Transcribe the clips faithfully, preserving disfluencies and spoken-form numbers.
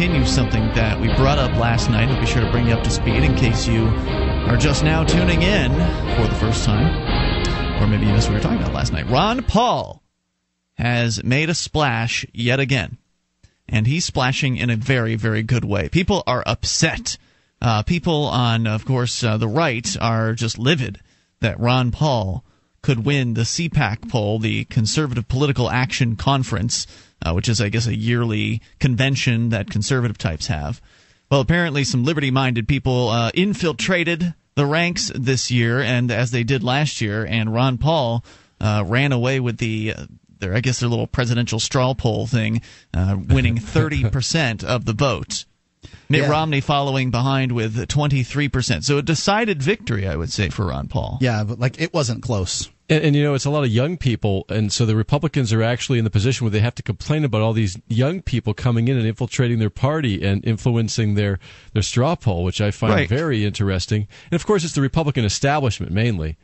continue something that we brought up last night. I'll be sure to bring you up to speed in case you are just now tuning in for the first time. Or maybe you missed what we were talking about last night. Ron Paul has made a splash yet again. And he's splashing in a very, very good way. People are upset. Uh, people on, of course, uh, the right are just livid that Ron Paul could win the C PAC poll, the Conservative Political Action Conference, uh, which is, I guess, a yearly convention that conservative types have. Well, apparently some liberty-minded people uh, infiltrated the ranks this year, and as they did last year, and Ron Paul uh, ran away with the... Uh, Their, I guess their little presidential straw poll thing, uh, winning thirty percent of the vote. Mitt yeah. Romney following behind with twenty-three percent. So a decided victory, I would say, for Ron Paul. Yeah, but like it wasn't close. And, and, you know, it's a lot of young people, and so the Republicans are actually in the position where they have to complain about all these young people coming in and infiltrating their party and influencing their, their straw poll, which I find right. very interesting. And, of course, it's the Republican establishment mainly.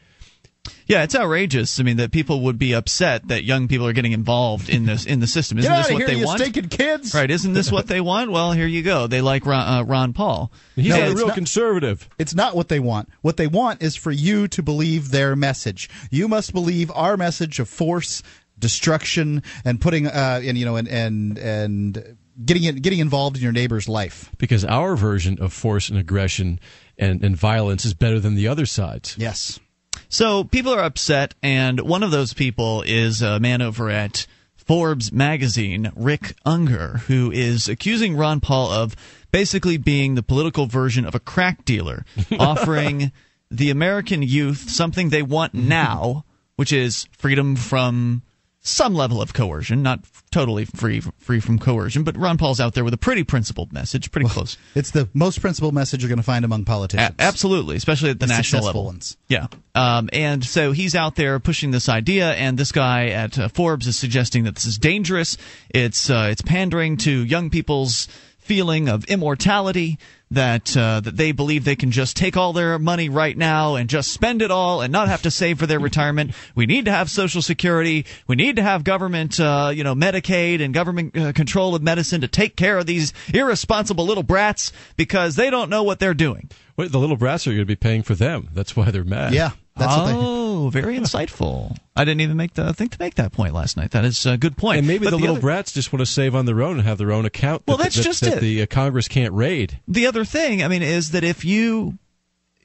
Yeah, it's outrageous. I mean, that people would be upset that young people are getting involved in this in the system. Isn't Get this out of what here, they you want? Stinking kids! Right? Isn't this what they want? Well, here you go. They like Ron, uh, Ron Paul. He's no, a real not, conservative. It's not what they want. What they want is for you to believe their message. You must believe our message of force, destruction, and putting uh, and you know and and and getting in, getting involved in your neighbor's life. Because our version of force and aggression and and violence is better than the other side's. Yes. So people are upset, and one of those people is a man over at Forbes magazine, Rick Unger, who is accusing Ron Paul of basically being the political version of a crack dealer, offering the American youth something they want now, which is freedom from some level of coercion, not totally free free from coercion, but Ron Paul's out there with a pretty principled message, pretty well, close. It's the most principled message you're going to find among politicians. A- absolutely, especially at the, the national level. Ones. Yeah. Um, and so he's out there pushing this idea, and this guy at uh, Forbes is suggesting that this is dangerous. It's uh, it's pandering to young people's feeling of immortality, that uh, that they believe they can just take all their money right now and just spend it all and not have to save for their retirement. We need to have Social Security. We need to have government, uh, you know, Medicaid and government uh, control of medicine to take care of these irresponsible little brats because they don't know what they're doing. Wait, the little brats are going to be paying for them. That's why they're mad. Yeah. That's oh, what they... very insightful. I didn't even make the think to make that point last night. That is a good point. And maybe but the, the little other... brats just want to save on their own and have their own account that, well, that's that, just that, it. that the uh, Congress can't raid. The other thing, I mean, is that if you...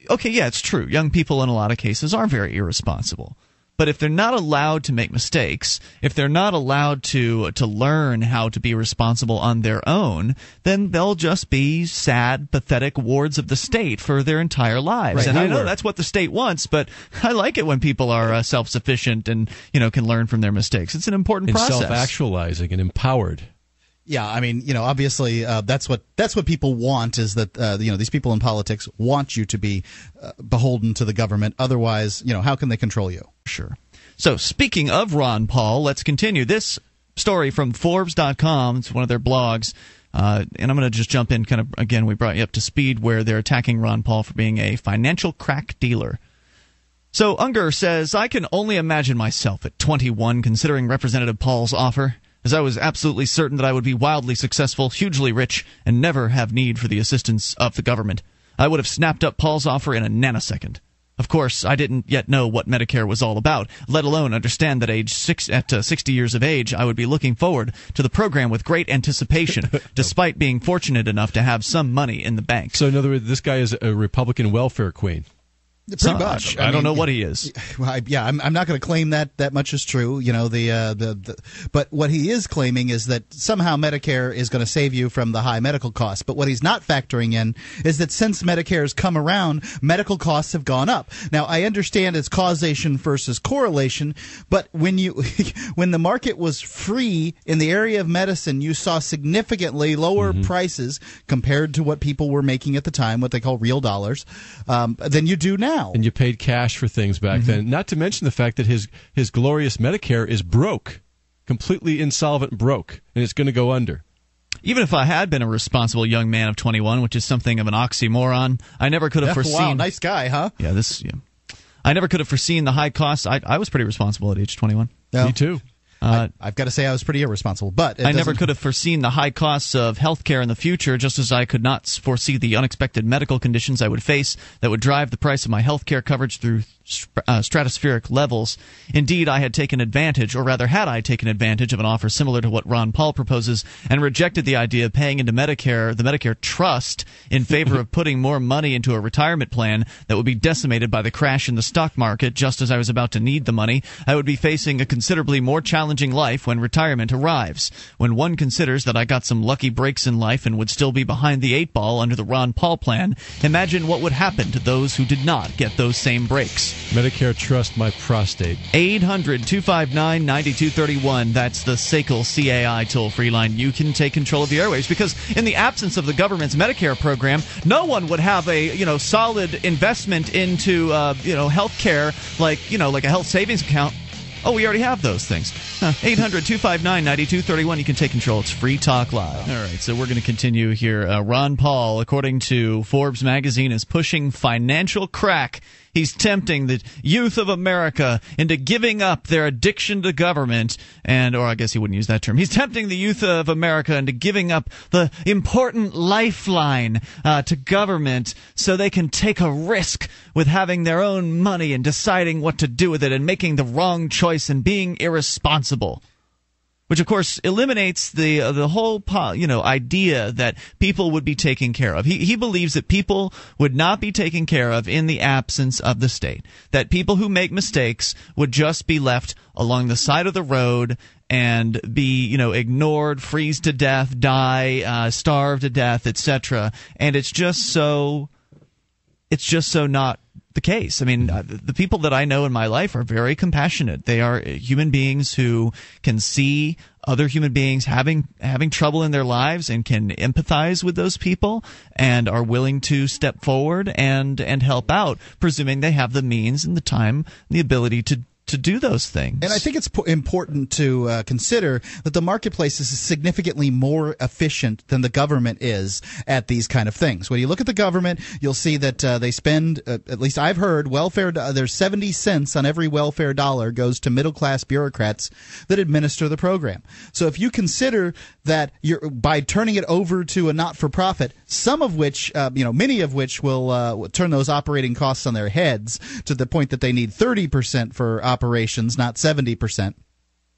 Okay, yeah, it's true. Young people in a lot of cases are very irresponsible. But if they're not allowed to make mistakes, if they're not allowed to to learn how to be responsible on their own, then they'll just be sad, pathetic wards of the state for their entire lives. Right. And I know that's what the state wants, but I like it when people are uh, self-sufficient and you know can learn from their mistakes. It's an important and process. Self-actualizing and empowered. Yeah, I mean, you know, obviously uh, that's what that's what people want is that, uh, you know, these people in politics want you to be uh, beholden to the government. Otherwise, you know, how can they control you? Sure. So speaking of Ron Paul, let's continue this story from Forbes dot com. It's one of their blogs. Uh, and I'm going to just jump in kind of again. We brought you up to speed where they're attacking Ron Paul for being a financial crack dealer. So Unger says, I can only imagine myself at twenty-one considering Representative Paul's offer, as I was absolutely certain that I would be wildly successful, hugely rich, and never have need for the assistance of the government. I would have snapped up Paul's offer in a nanosecond. Of course, I didn't yet know what Medicare was all about, let alone understand that age six, at uh, sixty years of age, I would be looking forward to the program with great anticipation, despite being fortunate enough to have some money in the bank. So, in other words, this guy is a Republican welfare queen. Pretty so, much. I, I, I mean, don't know what he is. I, yeah, I'm, I'm not going to claim that that much is true. You know, the, uh, the the but what he is claiming is that somehow Medicare is going to save you from the high medical costs. But what he's not factoring in is that since Medicare has come around, medical costs have gone up. Now, I understand it's causation versus correlation, but when you when the market was free in the area of medicine, you saw significantly lower mm-hmm. prices compared to what people were making at the time, what they call real dollars, um, than you do now. And you paid cash for things back mm-hmm. then. Not to mention the fact that his his glorious Medicare is broke, completely insolvent, broke, and it's going to go under. Even if I had been a responsible young man of twenty-one, which is something of an oxymoron, I never could have F- foreseen. Wow, nice guy, huh? Yeah, this. Yeah. I never could have foreseen the high costs. I I was pretty responsible at age twenty-one. Yeah. Me too. Uh, I, I've got to say I was pretty irresponsible, but I never could have foreseen the high costs of health care in the future, just as I could not foresee the unexpected medical conditions I would face that would drive the price of my health care coverage through uh, stratospheric levels. Indeed, I had taken advantage, or rather had I taken advantage of an offer similar to what Ron Paul proposes, and rejected the idea of paying into Medicare, the Medicare trust, in favor of putting more money into a retirement plan that would be decimated by the crash in the stock market just as I was about to need the money. I would be facing a considerably more challenging life when retirement arrives. When one considers that I got some lucky breaks in life and would still be behind the eight ball under the Ron Paul plan, imagine what would happen to those who did not get those same breaks. Medicare Trust My Prostate. eight hundred, two five nine, nine two three one. That's the S A C L C A I toll-free line. You can take control of the airwaves, because in the absence of the government's Medicare program, no one would have a you know solid investment into uh, you know health care, like you know like a health savings account. Oh, we already have those things. Huh. eight hundred, two five nine, nine two three one. You can take control. It's Free Talk Live. All right, so we're going to continue here. Uh, Ron Paul, according to Forbes magazine, is pushing financial crack. He's tempting the youth of America into giving up their addiction to government, and or I guess he wouldn't use that term. He's tempting the youth of America into giving up the important lifeline uh, to government so they can take a risk with having their own money and deciding what to do with it and making the wrong choice and being irresponsible. Which, of course, eliminates the uh, the whole you know idea that people would be taken care of. He he believes that people would not be taken care of in the absence of the state. That people who make mistakes would just be left along the side of the road and be you know ignored, freeze to death, die, uh, starve to death, et cetera. And it's just so it's just so not the case. I mean, the people that I know in my life are very compassionate. They are human beings who can see other human beings having having trouble in their lives and can empathize with those people and are willing to step forward and and help out, presuming they have the means and the time, the ability to to do those things. And I think it's po- important to uh, consider that the marketplace is significantly more efficient than the government is at these kind of things. When you look at the government, you'll see that uh, they spend, uh, at least I've heard, welfare. Uh, there's seventy cents on every welfare dollar goes to middle-class bureaucrats that administer the program. So if you consider that you're by turning it over to a not-for-profit, some of which, uh, you know, many of which will uh, turn those operating costs on their heads to the point that they need thirty percent for operations. operations, not seventy percent.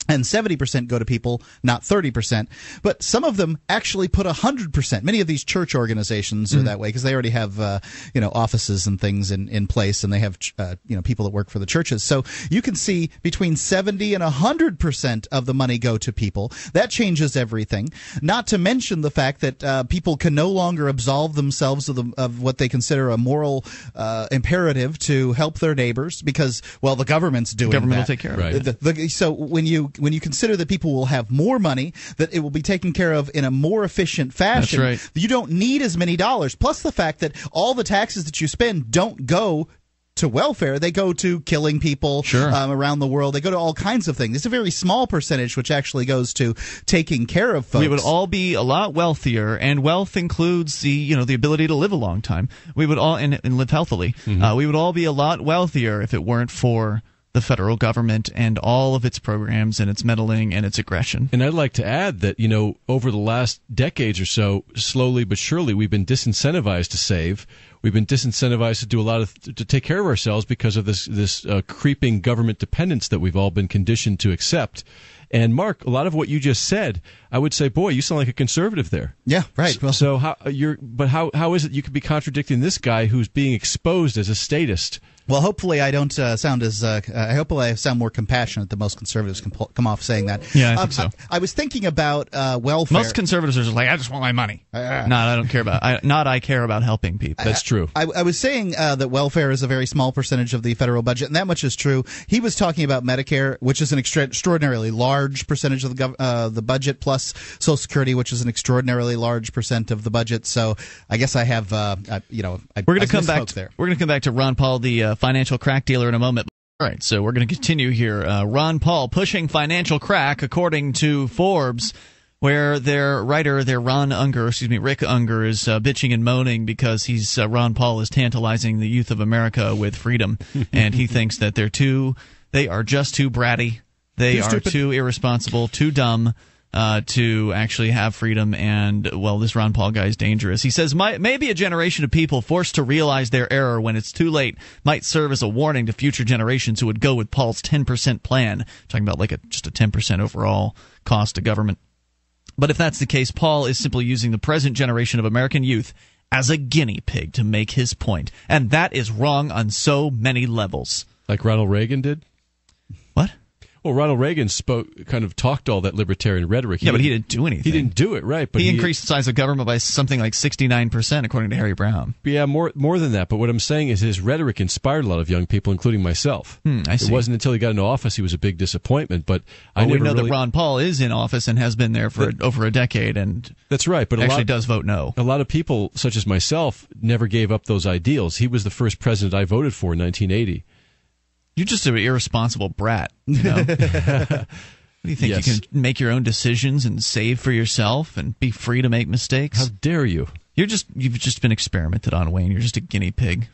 And seventy percent go to people, not thirty percent. But some of them actually put one hundred percent. Many of these church organizations are mm-hmm. that way because they already have uh, you know, offices and things in, in place, and they have uh, you know, people that work for the churches. So you can see between seventy and one hundred percent of the money go to people. That changes everything. Not to mention the fact that uh, people can no longer absolve themselves of, the, of what they consider a moral uh, imperative to help their neighbors because, well, the government's doing that. The government that. will take care right. of it. The, the, so when you When you consider that people will have more money, that it will be taken care of in a more efficient fashion, that's right. You don't need as many dollars. Plus the fact that all the taxes that you spend don't go to welfare. They go to killing people sure. um, around the world. They go to all kinds of things. It's a very small percentage which actually goes to taking care of folks. We would all be a lot wealthier, and wealth includes the you know the ability to live a long time. We would all and, and live healthily. Mm-hmm. Uh, we would all be a lot wealthier if it weren't for the federal government and all of its programs and its meddling and its aggression. And I'd like to add that, you know, over the last decades or so, slowly but surely, we've been disincentivized to save. We've been disincentivized to do a lot of to take care of ourselves because of this this uh, creeping government dependence that we've all been conditioned to accept. And Mark, a lot of what you just said, I would say, boy, you sound like a conservative there. Yeah, right. Well, so how you're, but how how is it you could be contradicting this guy who's being exposed as a statist? Well, hopefully I don't uh, sound as uh, – I hope I sound more compassionate than most conservatives can pull, come off saying that. Yeah, I think um, so. I, I was thinking about uh, welfare. Most conservatives are just like, I just want my money. Uh, not I don't care about – not I care about helping people. That's true. I, I, I was saying uh, that welfare is a very small percentage of the federal budget, and that much is true. He was talking about Medicare, which is an extra, extraordinarily large percentage of the, gov- uh, the budget, plus Social Security, which is an extraordinarily large percent of the budget. So I guess I have uh, – I, you know, I, we're going to come back to, there. We're going to come back to Ron Paul, the uh, – financial crack dealer, in a moment. All right, so we're going to continue here. Uh, Ron Paul pushing financial crack, according to Forbes, where their writer, their Ron Unger, excuse me, Rick Unger, is uh, bitching and moaning because he's uh, Ron Paul is tantalizing the youth of America with freedom, and he thinks that they're too, they are just too bratty They too are too irresponsible, too dumb uh, to actually have freedom. And, well, this Ron Paul guy is dangerous. He says, My, maybe a generation of people forced to realize their error when it's too late might serve as a warning to future generations who would go with Paul's ten percent plan. Talking about like a, just a ten percent overall cost to government. But if that's the case, Paul is simply using the present generation of American youth as a guinea pig to make his point. And that is wrong on so many levels. Like Ronald Reagan did? What? Well, Ronald Reagan spoke, kind of talked all that libertarian rhetoric. He yeah, but he didn't do anything. He didn't do it, right. But he, he increased the size of government by something like sixty-nine percent, according to Harry Brown. Yeah, more more than that. But what I'm saying is his rhetoric inspired a lot of young people, including myself. Hmm, I see. It wasn't until he got into office he was a big disappointment. But well, I never we know really... that Ron Paul is in office and has been there for that, over a decade. And that's right. But a actually lot, does vote no. A lot of people, such as myself, never gave up those ideals. He was the first president I voted for in nineteen eighty. You're just an irresponsible brat. You know? What do you think? Yes. You can make your own decisions and save for yourself and be free to make mistakes? How dare you? You're just you've just been experimented on, Wayne. You're just a guinea pig.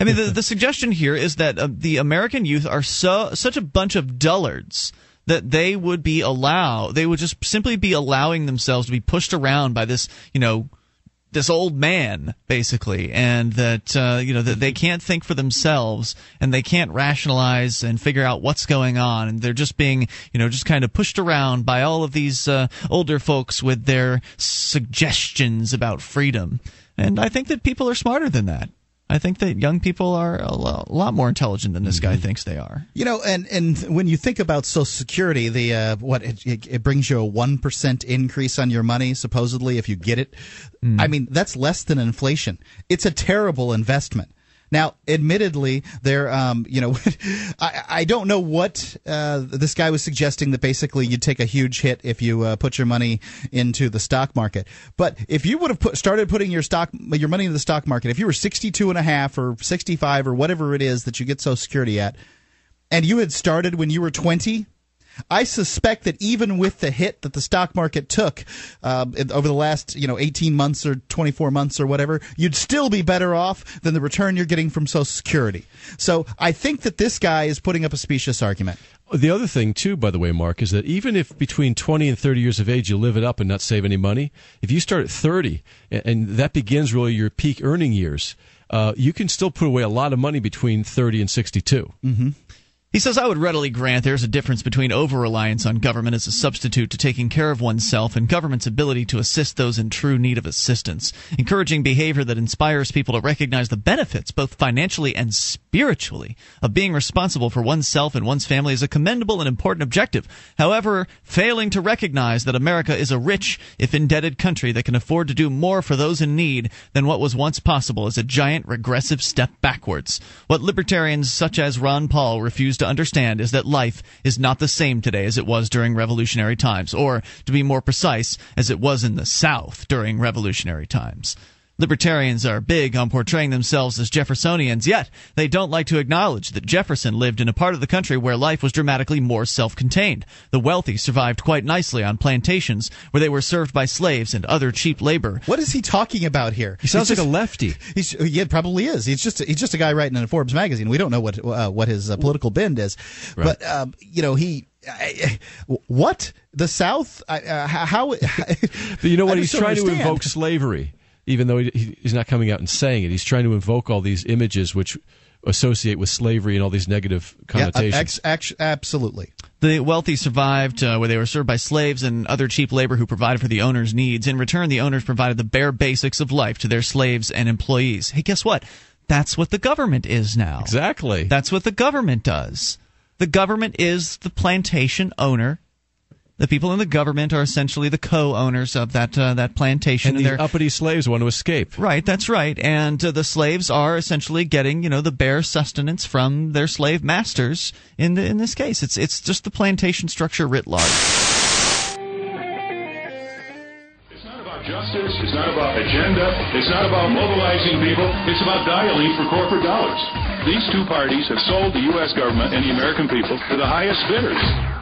I mean, the, the suggestion here is that uh, the American youth are so such a bunch of dullards that they would be allow they would just simply be allowing themselves to be pushed around by this, you know, this old man, basically, and that uh, you know that they can't think for themselves and they can't rationalize and figure out what's going on, and they're just being, you know, just kind of pushed around by all of these uh, older folks with their suggestions about freedom. And I think that people are smarter than that. I think that young people are a lot more intelligent than this guy thinks they are. You know, and, and when you think about Social Security, the uh, what it, it brings you a one percent increase on your money, supposedly, if you get it. Mm. I mean, that's less than inflation. It's a terrible investment. Now, admittedly, there, um, you know, I, I don't know what uh, this guy was suggesting, that basically you'd take a huge hit if you uh, put your money into the stock market. But if you would have put, started putting your stock, your money into the stock market, if you were sixty-two and a half or sixty-five or whatever it is that you get Social Security at, and you had started when you were twenty. I suspect that even with the hit that the stock market took uh, over the last, you know, eighteen months or twenty-four months or whatever, you'd still be better off than the return you're getting from Social Security. So I think that this guy is putting up a specious argument. The other thing, too, by the way, Mark, is that even if between twenty and thirty years of age you live it up and not save any money, if you start at thirty and that begins really your peak earning years, uh, you can still put away a lot of money between thirty and sixty-two. Mm-hmm. He says, I would readily grant there's a difference between over-reliance on government as a substitute to taking care of oneself and government's ability to assist those in true need of assistance. Encouraging behavior that inspires people to recognize the benefits, both financially and spiritually, of being responsible for oneself and one's family is a commendable and important objective. However, failing to recognize that America is a rich, if indebted, country that can afford to do more for those in need than what was once possible is a giant regressive step backwards. What libertarians such as Ron Paul refuse to understand is that life is not the same today as it was during revolutionary times, or, to be more precise, as it was in the South during revolutionary times. Libertarians are big on portraying themselves as Jeffersonians, yet they don't like to acknowledge that Jefferson lived in a part of the country where life was dramatically more self-contained. The wealthy survived quite nicely on plantations where they were served by slaves and other cheap labor. What is he talking about here? He sounds just, like a lefty. He's, yeah, probably is. He's just he's just a guy writing in a Forbes magazine. We don't know what uh, what his uh, political bend is, right. But um, you know he. I, what the South? I, uh, how? You know what? He's trying understand. to invoke slavery. Even though he, he's not coming out and saying it, he's trying to invoke all these images which associate with slavery and all these negative connotations. Yeah, ex, ex, absolutely. The wealthy survived uh, where they were served by slaves and other cheap labor who provided for the owners' needs. In return, the owners provided the bare basics of life to their slaves and employees. Hey, guess what? That's what the government is now. Exactly. That's what the government does. The government is the plantation owner. The people in the government are essentially the co-owners of that uh, that plantation. And, and the uppity slaves want to escape. Right, that's right. And uh, the slaves are essentially getting, you know, the bare sustenance from their slave masters. In the, in this case, it's it's just the plantation structure writ large. It's not about justice. It's not about agenda. It's not about mobilizing people. It's about dialing for corporate dollars. These two parties have sold the U S government and the American people to the highest bidders.